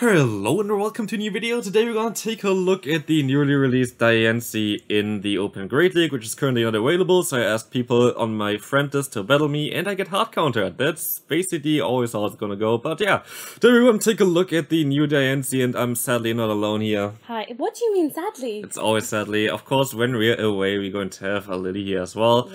Hello and welcome to a new video. Today we're gonna take a look at the newly released Diancie in the Open Great League, which is currently not available, so I asked people on my friend list to battle me and I get hard countered. That's basically always how it's gonna go, but yeah. Today we're gonna take a look at the new Diancie and I'm sadly not alone here. Hi, what do you mean sadly? It's always sadly. Of course, when we're away we're going to have a Lily here as well.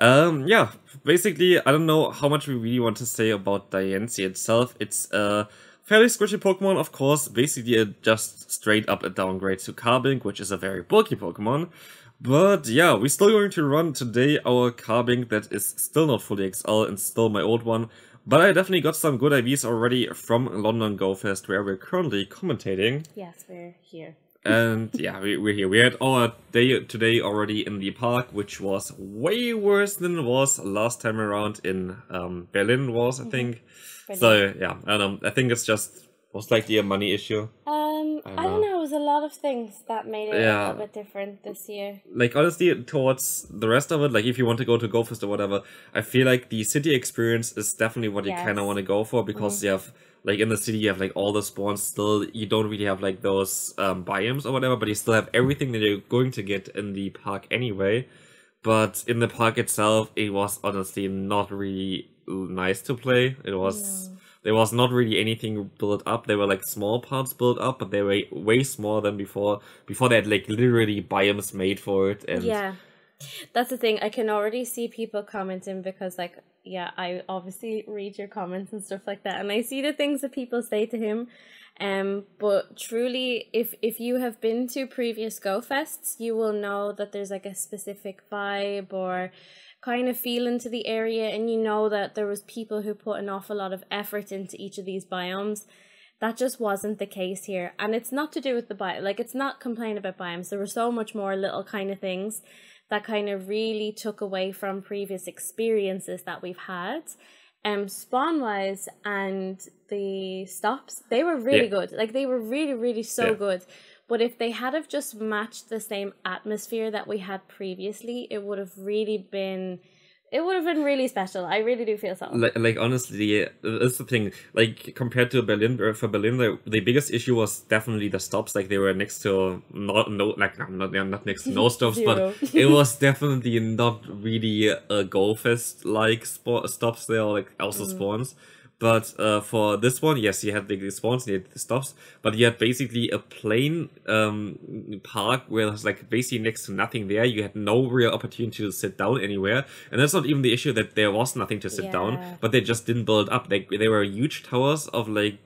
Yes. Yeah, basically I don't know how much we really want to say about Diancie itself. It's fairly squishy Pokemon, of course, basically just straight up a downgrade to Carbink, which is a very bulky Pokemon. But yeah, we're still going to run today our Carbink that is still not fully XL and still my old one. But I definitely got some good IVs already from London Go Fest, where we're currently commentating. Yes, we're here. And yeah, we're here. We had our day today already in the park, which was way worse than it was last time around in Berlin was, I think. Brilliant. So yeah, I don't know. I think it's just most likely a money issue. I don't know. It was a lot of things that made it a little bit different this year. Like honestly, towards the rest of it, like if you want to go to Go Fest or whatever, I feel like the city experience is definitely what you kind of want to go for, because you have like in the city you have like all the spawns still. You don't really have like those biomes or whatever, but you still have everything that you're going to get in the park anyway. But in the park itself, it was honestly not really nice to play. It was there was not really anything built up. There were like small parts built up, but they were way smaller than before. Before they had like literally biomes made for it. And yeah, that's the thing. I can already see people commenting because like I obviously read your comments and stuff like that, and I see the things that people say to him. But truly, if you have been to previous Go Fests, you will know that there's like a specific vibe or kind of feel into the area, and you know that there was people who put an awful lot of effort into each of these biomes. That just wasn't the case here, and it's not to do with the biome. Like, it's not complaining about biomes. There were so much more little kind of things that kind of really took away from previous experiences that we've had. Spawn-wise and the stops, they were really good. Like, they were really so good. But if they had have just matched the same atmosphere that we had previously, it would have really been, it would have been really special. I really do feel so. Like honestly, that's the thing. Like, compared to Berlin, for Berlin, the biggest issue was definitely the stops. Like, they were next to not next to no stops, but it was definitely not really a Go Fest like stops. They are like also spawns. But for this one, yes, you had the spawns and you had the stops, but you had basically a plain park where there's like basically next to nothing there. You had no real opportunity to sit down anywhere, and that's not even the issue that there was nothing to sit down, but they just didn't build up. Like, there were huge towers of like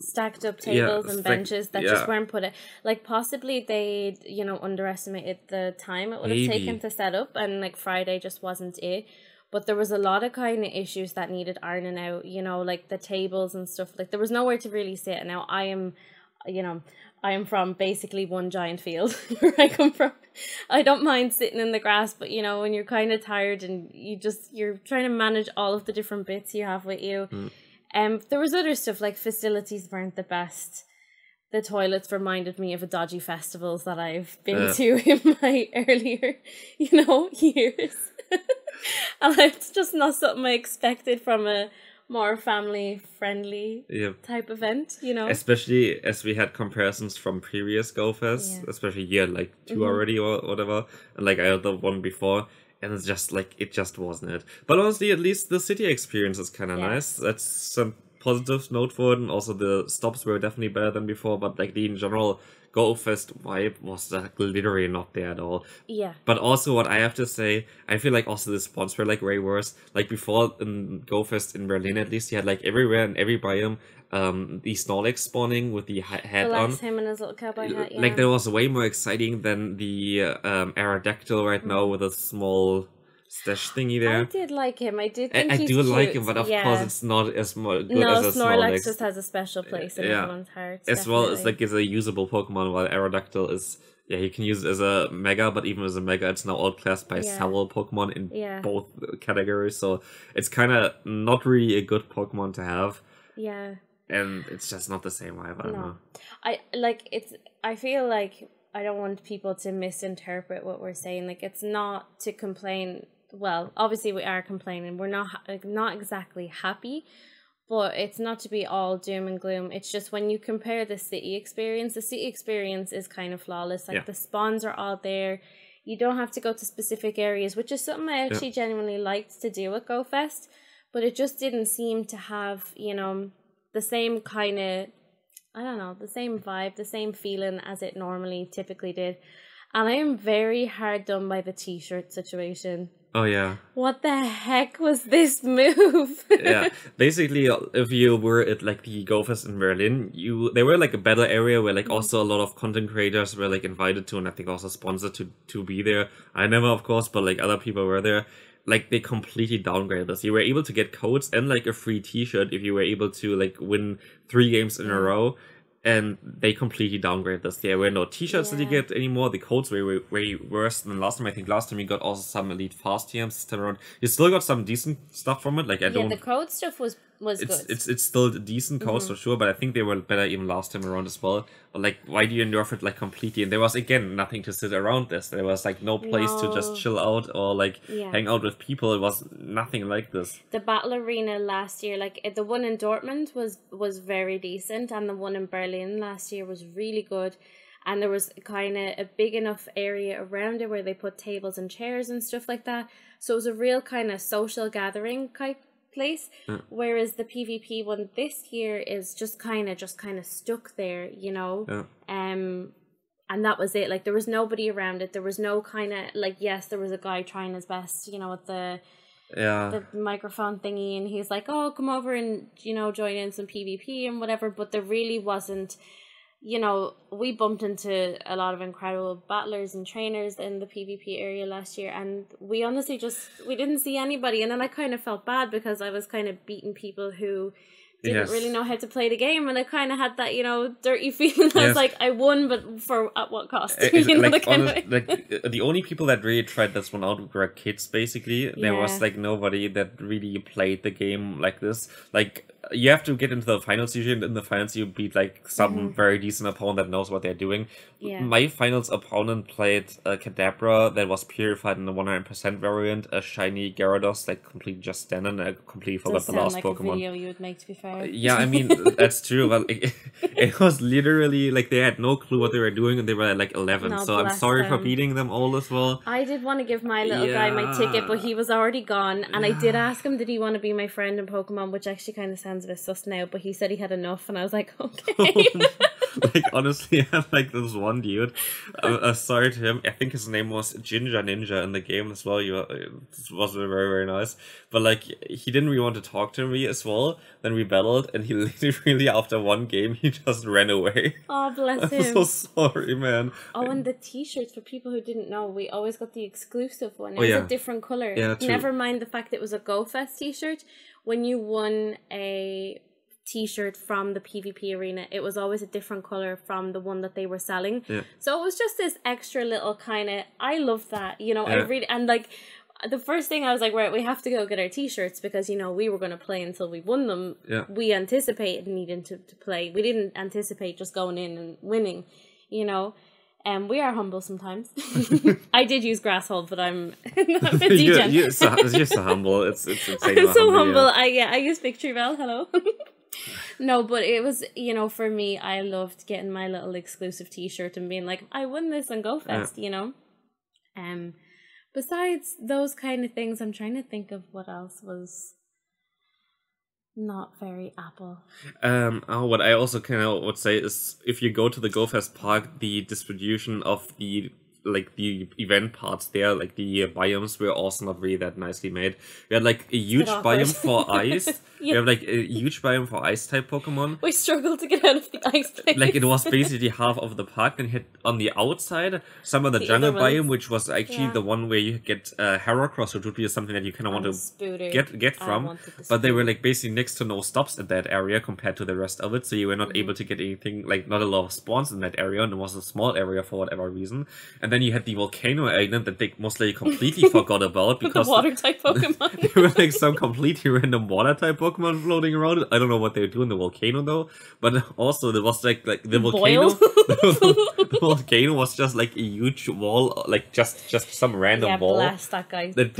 stacked up tables and benches that just weren't put in. Like, possibly they, you know, underestimated the time it would have taken to set up, and like Friday just wasn't it. But there was a lot of kind of issues that needed ironing out, you know, like the tables and stuff. Like, there was nowhere to really sit. Now, I am, you know, I am from basically one giant field where I come from. I don't mind sitting in the grass, but, you know, when you're kind of tired and you just, you're trying to manage all of the different bits you have with you. There was other stuff, like facilities weren't the best. The toilets reminded me of a dodgy festivals that I've been to in my earlier, you know, years. And it's just not something I expected from a more family-friendly type event, you know? Especially as we had comparisons from previous Go Fest, especially like two already or whatever, and like I had the one before, and it's just like, it just wasn't it. But honestly, at least the city experience is kind of nice. That's some positive note for it, and also the stops were definitely better than before, but like the in general Go Fest vibe was like literally not there at all. Yeah. But also what I have to say, I feel like also the spawns were like way worse. Like before in Go Fest in Berlin at least, you had like everywhere in every biome the Snorlax spawning with the hat on. Him and his little cowboy hat, like that was way more exciting than the Aerodactyl right now with a small stash thingy there. I did like him. I did think he's cute. Like him, but of course it's not as good as a Snorlax just has a special place in everyone's hearts. As well as like it's a usable Pokemon, while Aerodactyl is you can use it as a Mega, but even as a Mega it's now outclassed by several Pokemon in both categories, so it's kind of not really a good Pokemon to have. Yeah. And it's just not the same vibe, I don't know. I feel like I don't want people to misinterpret what we're saying. Like, it's not to complain. Well, obviously we are complaining. We're not exactly happy, But it's not to be all doom and gloom. It's just when you compare the city experience is kind of flawless. Like, the spawns are all there. You don't have to go to specific areas, which is something I actually genuinely liked to do at Go Fest. But it just didn't seem to have, you know, the same kind of, I don't know, the same vibe, the same feeling as it normally typically did. And I am very hard done by the t-shirt situation. Oh, yeah. What the heck was this move? Yeah. Basically, if you were at, like, the Go Fest in Berlin, they were, like, a battle area where, like, also a lot of content creators were, like, invited to, and I think also sponsored to be there. I never, of course, but, like, other people were there. Like, they completely downgraded us. You were able to get codes and, like, a free t-shirt if you were able to, like, win 3 games in a row. And they completely downgraded this. There were no t-shirts that you get anymore. The codes were way worse than last time. I think last time you got also some Elite Fast TMs this time around. You still got some decent stuff from it. Like, I don't. Yeah, the code stuff was good. It's still decent codes for sure, but I think they were better even last time around as well. But, like, why do you nerf it, like, completely? And there was, again, nothing to sit around this. There was, like, no place to just chill out or, like, hang out with people. It was nothing like this. The battle arena last year, like, the one in Dortmund was very decent, and the one in Berlin last year was really good, and there was kind of a big enough area around it where they put tables and chairs and stuff like that, so it was a real kind of social gathering type place. Whereas the PvP one this year is just kind of stuck there, you know. And that was it. Like, there was nobody around it. There was no kind of, like, yes, there was a guy trying his best, you know, at the microphone thingy, and he's like, oh, come over and, you know, join in some PvP and whatever, but there really wasn't, you know. We bumped into a lot of incredible battlers and trainers in the PvP area last year, and we honestly we didn't see anybody. And then I kind of felt bad because I was kind of beating people who didn't really know how to play the game, and I kind of had that, you know, dirty feeling. I was like, I won, but for at what cost? You know, like, the only people that really tried this one out were kids, basically. There was, like, nobody that really played the game like this. Like, you have to get into the finals usually, and in the finals you beat, like, some very decent opponent that knows what they're doing. My finals opponent played a Kadabra that was purified in the 100% variant, a shiny Gyarados, like, completely just standing. I completely forgot the last Pokemon. A video you would make, to be fair. Yeah, I mean, that's true, but it was literally, like, they had no clue what they were doing, and they were at, like, 11, no, so I'm sorry for beating them all as well. I did want to give my little guy my ticket, but he was already gone, and I did ask him, did he want to be my friend in Pokemon, which actually kind of sounds a bit sus now, but he said he had enough, and I was like, okay. Like, honestly, I'm like, this one dude, sorry to him, I think his name was Ginger Ninja in the game as well. This was very, very nice, but, like, he didn't really want to talk to me as well. Then we battled, and he literally, after 1 game, he just ran away. Oh, bless him. I'm so sorry, man. Oh, and the t-shirts, for people who didn't know, we always got the exclusive one. It was a different color. Yeah, never mind the fact that it was a Go Fest t-shirt. When you won a t-shirt from the PvP arena, it was always a different color from the one that they were selling. So it was just this extra little kind of, I love that, you know. I really, and, like, the first thing I was like, right, we have to go get our t-shirts, because, you know, we were going to play until we won them. We anticipated needing to play. We didn't anticipate just going in and winning, you know. We are humble sometimes. I did use Grasshole, but I'm not a degen. You're so humble. It's insane. I'm so humble. I use Victory Bell. Hello. No, but it was, you know, for me, I loved getting my little exclusive t-shirt and being like, I won this on Go Fest, you know. Besides those kind of things, I'm trying to think of what else was not very Apple. What I also kind of would say is, if you go to the Go Fest Park, the distribution of the event parts there, like the biomes, were also not really that nicely made. We had, like, a huge biome for ice. We have, like, a huge biome for ice type Pokemon. We struggled to get out of the ice place. Like, it was basically half of the park, and hit on the outside some of the jungle biome, which was actually the one where you get Heracross, which would be something that you kind of want to get from. But they were, like, basically next to no stops at that area compared to the rest of it, so you were not able to get anything, like, not a lot of spawns in that area, and it was a small area for whatever reason. And And then you had the volcano item that they mostly completely forgot about because the water type Pokemon. There were like some completely random water type Pokemon floating around. I don't know what they were doing in the volcano though. But also there was like the volcano. The volcano was just like a huge wall, like just some random wall. That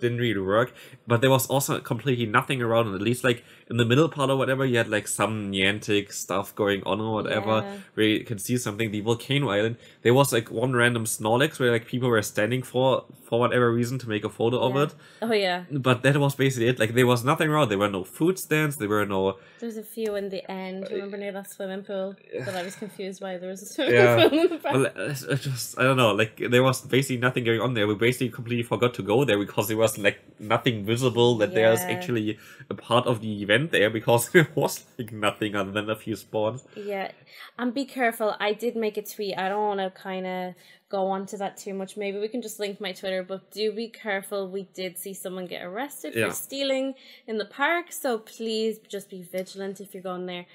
didn't really work. But there was also completely nothing around. At least like in the middle part or whatever, you had like some Niantic stuff going on or whatever, where you can see something. The volcano island, there was like one random Snorlax where like people were standing for whatever reason to make a photo of it. Oh yeah. But that was basically it. Like there was nothing around. There were no food stands. There were no. There's a few in the end. Remember near that swimming pool? But I was confused why there was a swimming pool in the back. Well, I don't know. Like there was basically nothing going on there. We basically completely forgot to go there because there was like nothing visible that there's actually a part of the event there because there was like nothing other than a few spawns. Yeah, and be careful. I did make a tweet. I don't want to kind of go on to that too much. Maybe we can just link my Twitter, but do be careful. We did see someone get arrested for stealing in the park, so please just be vigilant if you're going there.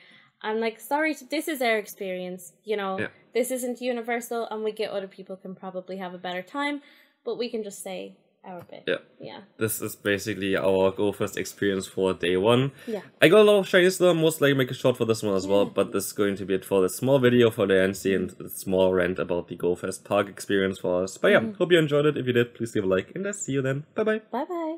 I'm like, sorry, this is our experience, you know. This isn't universal, and we get other people can probably have a better time, but we can just say our bit. This is basically our Go Fest experience for day one. I got a lot of shinies though. I'm most likely make a short for this one as well, but this is going to be it for the small video for Diancie and the small rant about the Go Fest park experience for us. But yeah, hope you enjoyed it. If you did, please leave a like, and I'll see you then. Bye bye. Bye bye.